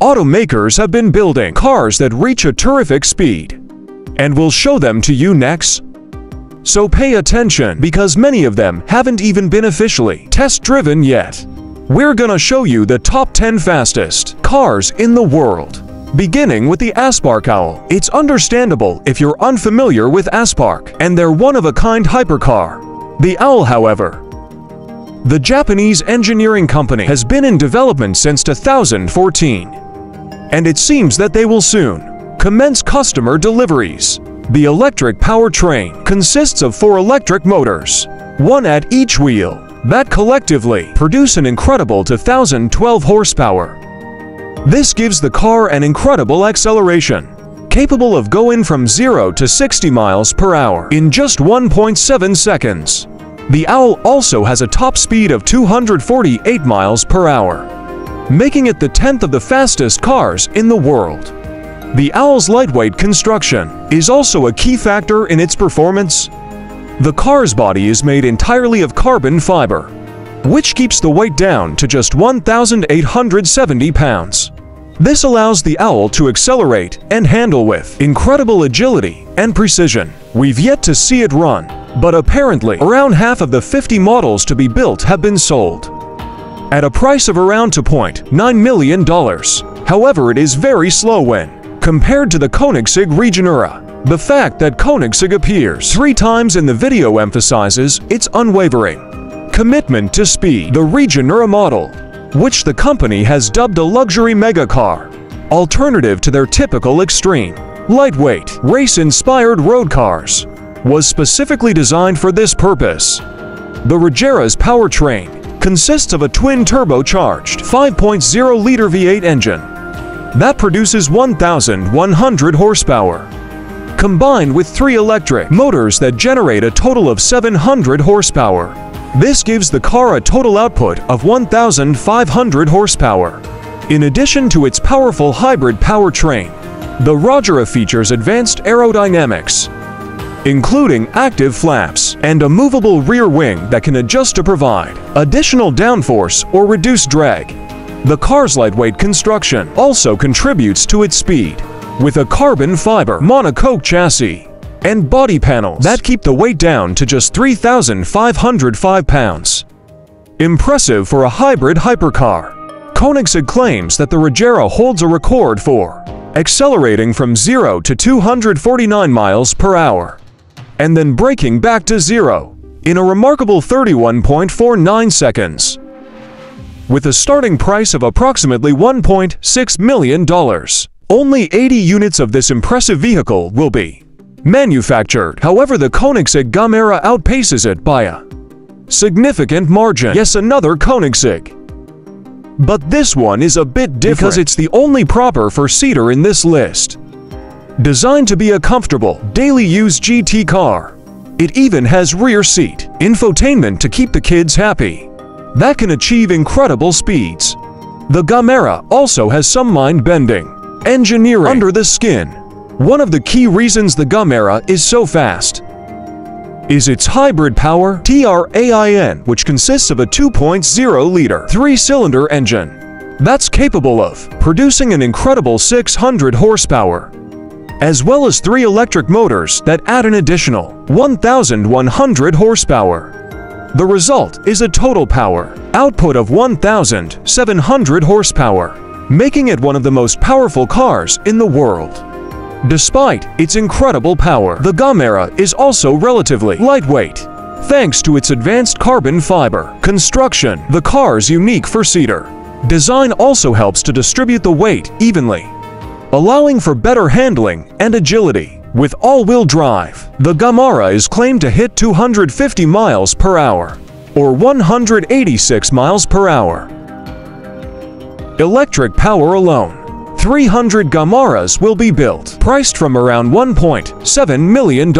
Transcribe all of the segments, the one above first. Automakers have been building cars that reach a terrific speed, and we'll show them to you next. So pay attention, because many of them haven't even been officially test-driven yet. We're gonna show you the top 10 fastest cars in the world, beginning with the Aspark Owl. It's understandable if you're unfamiliar with Aspark and their one-of-a-kind hypercar, the Owl. However, the Japanese engineering company has been in development since 2014, and it seems that they will soon commence customer deliveries. The electric powertrain consists of 4 electric motors, one at each wheel, that collectively produce an incredible 2,012 horsepower. This gives the car an incredible acceleration, capable of going from 0 to 60 miles per hour in just 1.7 seconds. The Owl also has a top speed of 248 miles per hour, making it the 10th of the fastest cars in the world. The Owl's lightweight construction is also a key factor in its performance. The car's body is made entirely of carbon fiber, which keeps the weight down to just 1,870 pounds. This allows the Owl to accelerate and handle with incredible agility and precision. We've yet to see it run, but apparently around half of the 50 models to be built have been sold, at a price of around $2.9 million. However, it is very slow when compared to the Koenigsegg Regera. The fact that Koenigsegg appears 3 times in the video emphasizes its unwavering commitment to speed. The Regera model, which the company has dubbed a luxury megacar, alternative to their typical extreme, lightweight, race-inspired road cars, was specifically designed for this purpose. The Regera's powertrain consists of a twin-turbocharged 5.0-liter V8 engine that produces 1,100 horsepower, combined with 3 electric motors that generate a total of 700 horsepower. This gives the car a total output of 1,500 horsepower. In addition to its powerful hybrid powertrain, the Regera features advanced aerodynamics, including active flaps and a movable rear wing that can adjust to provide additional downforce or reduce drag. The car's lightweight construction also contributes to its speed, with a carbon fiber monocoque chassis and body panels that keep the weight down to just 3,505 pounds. Impressive for a hybrid hypercar, Koenigsegg claims that the Regera holds a record for accelerating from 0 to 249 miles per hour, and then braking back to 0 in a remarkable 31.49 seconds. With a starting price of approximately $1.6 million, only 80 units of this impressive vehicle will be manufactured. However, the Koenigsegg Gemera outpaces it by a significant margin. Yes, another Koenigsegg. But this one is a bit different because it's the only proper four-seater in this list. Designed to be a comfortable, daily-use GT car, it even has rear seat infotainment to keep the kids happy, that can achieve incredible speeds. The Gemera also has some mind-bending engineering under the skin. One of the key reasons the Gemera is so fast is its hybrid power, TRAIN, which consists of a 2.0-liter 3-cylinder engine that's capable of producing an incredible 600 horsepower, as well as 3 electric motors that add an additional 1,100 horsepower. The result is a total power output of 1,700 horsepower, making it one of the most powerful cars in the world. Despite its incredible power, the Gemera is also relatively lightweight, thanks to its advanced carbon fiber construction. The car's unique four-seater design also helps to distribute the weight evenly, allowing for better handling and agility. With all-wheel drive, the Gemera is claimed to hit 250 miles per hour, or 186 miles per hour. Electric power alone, 300 Gemeras will be built, priced from around $1.7 million.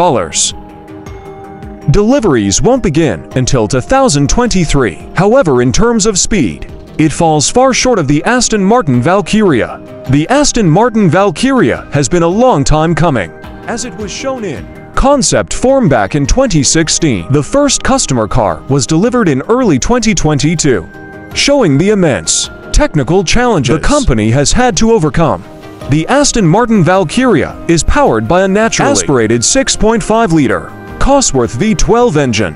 Deliveries won't begin until 2023. However, in terms of speed, it falls far short of the Aston Martin Valkyrie. The Aston Martin Valkyrie has been a long time coming, as it was shown in concept form back in 2016. The first customer car was delivered in early 2022. showing the immense technical challenges the company has had to overcome. The Aston Martin Valkyrie is powered by a naturally aspirated 6.5-liter Cosworth V12 engine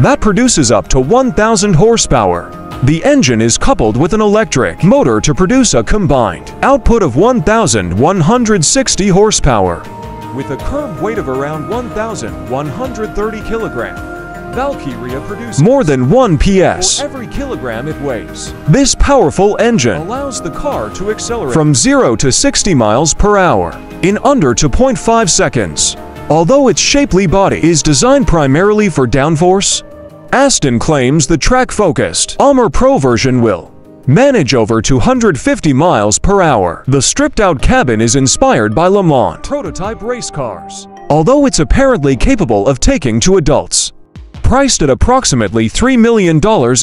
that produces up to 1,000 horsepower. The engine is coupled with an electric motor to produce a combined output of 1,160 horsepower. With a curb weight of around 1,130 kilograms, Valkyrie produces more than 1 PS for every kilogram it weighs. This powerful engine allows the car to accelerate from 0 to 60 miles per hour in under 2.5 seconds. Although its shapely body is designed primarily for downforce, Aston claims the track-focused Armour Pro version will manage over 250 miles per hour. The stripped-out cabin is inspired by Le Mans prototype race cars, although it's apparently capable of taking to adults. Priced at approximately $3 million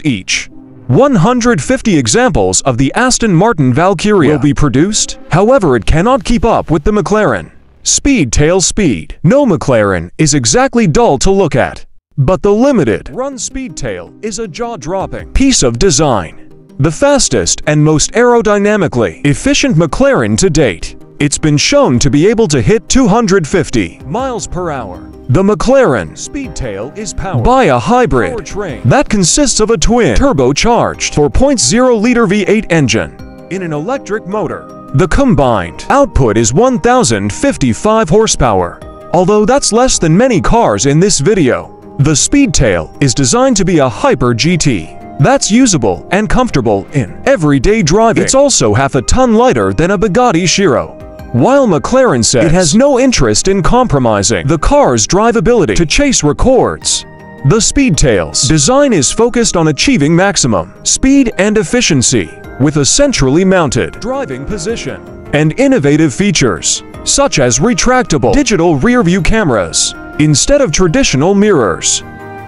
each, 150 examples of the Aston Martin Valkyrie will be produced. However, it cannot keep up with the McLaren Speedtail speed. No McLaren is exactly dull to look at, but the limited-run Speedtail is a jaw-dropping piece of design. The fastest and most aerodynamically efficient McLaren to date, it's been shown to be able to hit 250 miles per hour. The McLaren Speedtail is powered by a hybrid powertrain that consists of a twin turbocharged 4.0-liter V8 engine in an electric motor. The combined output is 1,055 horsepower, although that's less than many cars in this video. The Speedtail is designed to be a hyper GT that's usable and comfortable in everyday driving. It's also half a ton lighter than a Bugatti Shiro. While McLaren says it has no interest in compromising the car's drivability to chase records, the Speedtail's design is focused on achieving maximum speed and efficiency with a centrally mounted driving position and innovative features such as retractable digital rear-view cameras instead of traditional mirrors.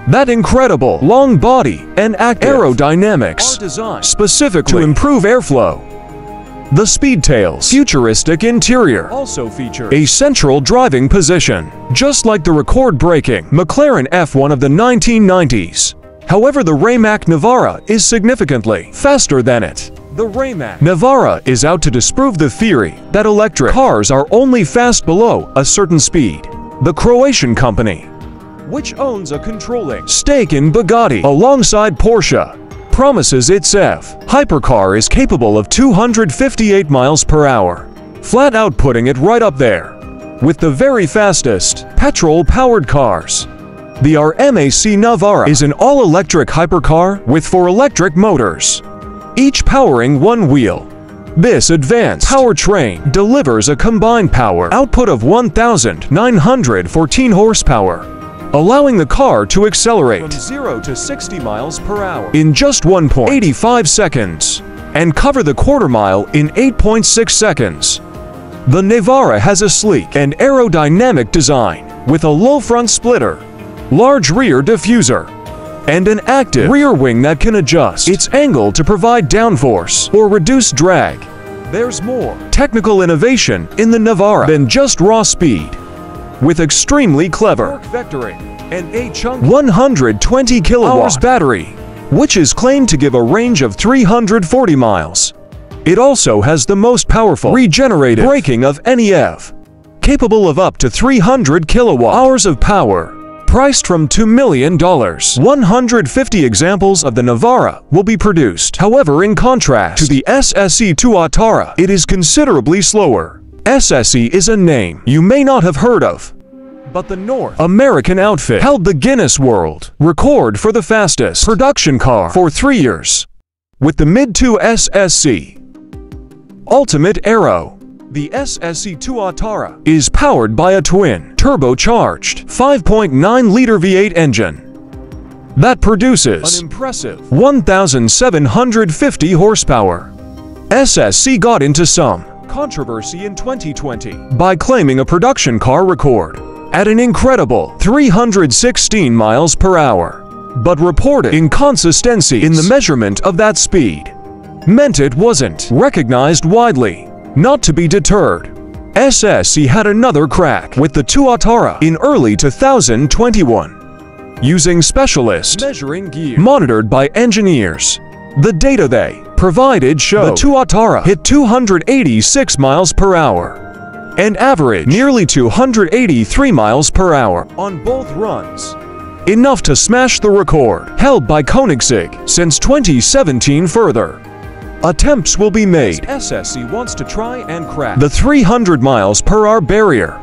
That incredible long body and active aerodynamics are designed specifically to improve airflow. The Speedtail's futuristic interior also features a central driving position, just like the record-breaking McLaren F1 of the 1990s. However, the Rimac Nevera is significantly faster than it. The Rimac Nevera is out to disprove the theory that electric cars are only fast below a certain speed. The Croatian company, which owns a controlling stake in Bugatti alongside Porsche, promises its F-Hypercar is capable of 258 miles per hour, flat-out putting it right up there with the very fastest petrol-powered cars. The Rimac Nevera is an all-electric hypercar with 4 electric motors, each powering 1 wheel. This advanced powertrain delivers a combined power output of 1,914 horsepower, allowing the car to accelerate from 0 to 60 miles per hour in just 1.85 seconds and cover the quarter mile in 8.6 seconds. The Nevera has a sleek and aerodynamic design with a low front splitter, large rear diffuser, and an active rear wing that can adjust its angle to provide downforce or reduce drag. There's more technical innovation in the Nevera than just raw speed. With extremely clever vectoring and a chunky 120 kilowatt battery, which is claimed to give a range of 340 miles. It also has the most powerful regenerative braking of any EV, capable of up to 300 kilowatt hours of power. Priced from $2 million, 150 examples of the Nevera will be produced. However, in contrast to the SSC Tuatara, it is considerably slower. SSC is a name you may not have heard of, but the North American outfit held the Guinness World Record for the fastest production car for 3 years, with the mid-2 SSC Ultimate Aero. The SSC Tuatara is powered by a twin turbocharged 5.9-liter V8 engine that produces an impressive 1,750 horsepower. SSC got into some controversy in 2020 by claiming a production car record at an incredible 316 miles per hour, but reported inconsistencies in the measurement of that speed meant it wasn't recognized widely. Not to be deterred, SSC had another crack with the Tuatara in early 2021, using specialist measuring gear monitored by engineers The data they provided showed the Tuatara hit 286 miles per hour and averaged nearly 283 miles per hour on both runs, enough to smash the record held by Koenigsegg since 2017 further. Attempts will be made. SSC wants to try and crack the 300 miles per hour barrier.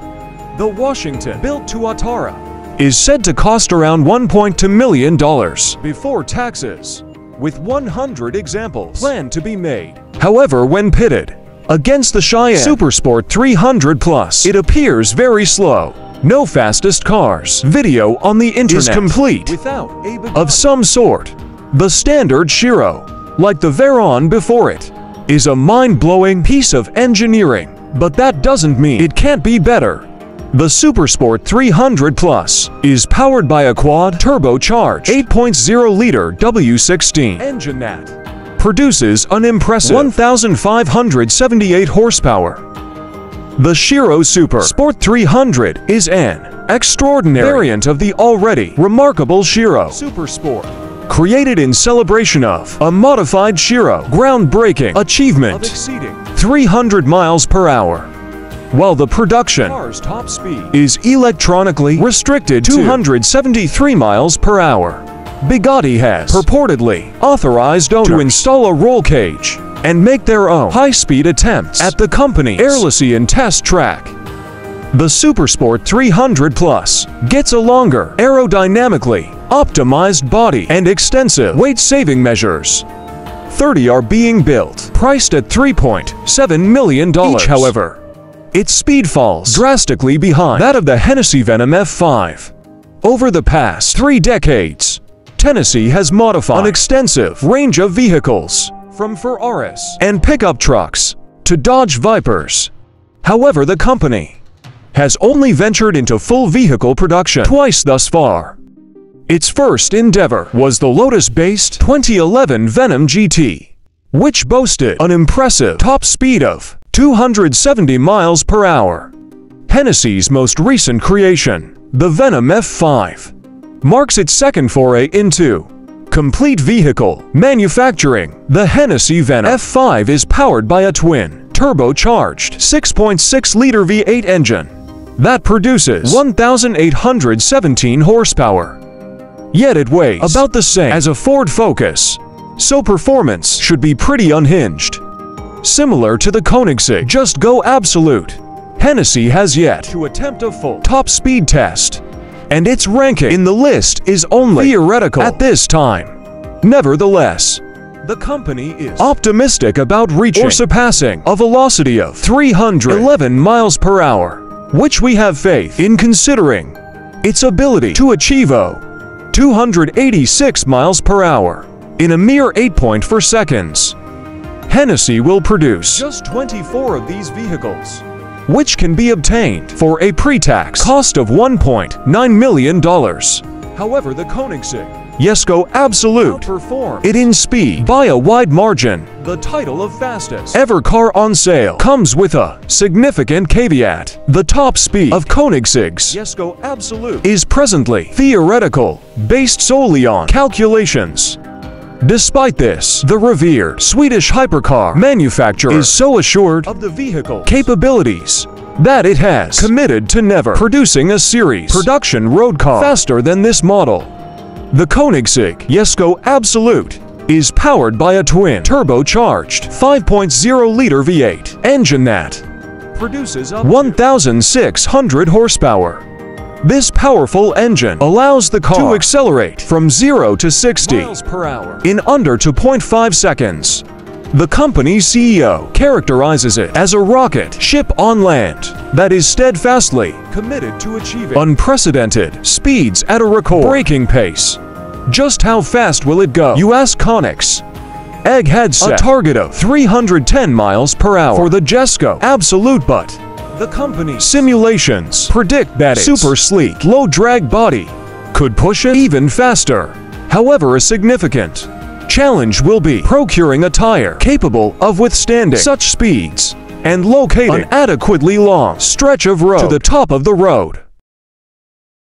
The Washington-built Tuatara is said to cost around $1.2 million before taxes, with 100 examples planned to be made. However, when pitted against the Cheyenne Supersport 300+, it appears very slow. No fastest cars video on the internet is complete without a Bugatti of some sort. The standard Shiro, like the Veyron before it, is a mind-blowing piece of engineering, but that doesn't mean it can't be better. The Supersport 300+ is powered by a quad-turbocharged 8.0-liter W16 engine that produces an impressive 1,578 horsepower. The Shiro Supersport 300 is an extraordinary variant of the already remarkable Shiro Supersport, created in celebration of a modified Shiro groundbreaking achievement of exceeding 300 miles per hour, while the production car's top speed is electronically restricted to 273 miles per hour. Bugatti has purportedly authorized owners to install a roll cage and make their own high-speed attempts at the company's Erlesian test track. The Supersport 300+ gets a longer, aerodynamically optimized body and extensive weight-saving measures. 30 are being built, priced at $3.7 million each. However, its speed falls drastically behind that of the Hennessey Venom F5. Over the past 3 decades, Tennessee has modified an extensive range of vehicles, from Ferraris and pickup trucks to Dodge Vipers. However, the company has only ventured into full vehicle production twice thus far. Its first endeavor was the Lotus-based 2011 Venom GT, which boasted an impressive top speed of 270 miles per hour. Hennessey's most recent creation, the Venom F5, marks its second foray into complete vehicle manufacturing. The Hennessey Venom F5 is powered by a twin turbocharged 6.6-liter V8 engine that produces 1,817 horsepower. Yet it weighs about the same as a Ford Focus, so performance should be pretty unhinged. Similar to the Koenigsegg Jesko Absolut, Hennessey has yet to attempt a full top speed test, and its ranking in the list is only theoretical at this time. Nevertheless, the company is optimistic about reaching or surpassing a velocity of 311 miles per hour, which we have faith in considering its ability to achieve 286 miles per hour in a mere 8.4 seconds. Hennessey will produce just 24 of these vehicles, which can be obtained for a pre-tax cost of $1.9 million. However, the Koenigsegg Jesko Absolut outperformed it in speed by a wide margin. The title of fastest ever car on sale comes with a significant caveat. The top speed of Koenigsegg's Jesko Absolut is presently theoretical, based solely on calculations. Despite this, the revered Swedish hypercar manufacturer is so assured of the vehicle's capabilities that it has committed to never producing a series production road car faster than this model. The Koenigsegg Jesko Absolut is powered by a twin turbocharged 5.0-liter V8 engine that produces 1,600 horsepower. This powerful engine allows the car to accelerate from 0 to 60 miles per hour in under 2.5 seconds. The company's CEO characterizes it as a rocket ship on land that is steadfastly committed to achieving unprecedented speeds at a record-breaking pace. Just how fast will it go, you ask? Koenigsegg had set a target of 310 miles per hour for the Jesko Absolut, but the company's simulations predict that its super sleek, low-drag body could push it even faster. However, a significant challenge will be procuring a tire capable of withstanding such speeds and locating an adequately long stretch of road to the top of the road.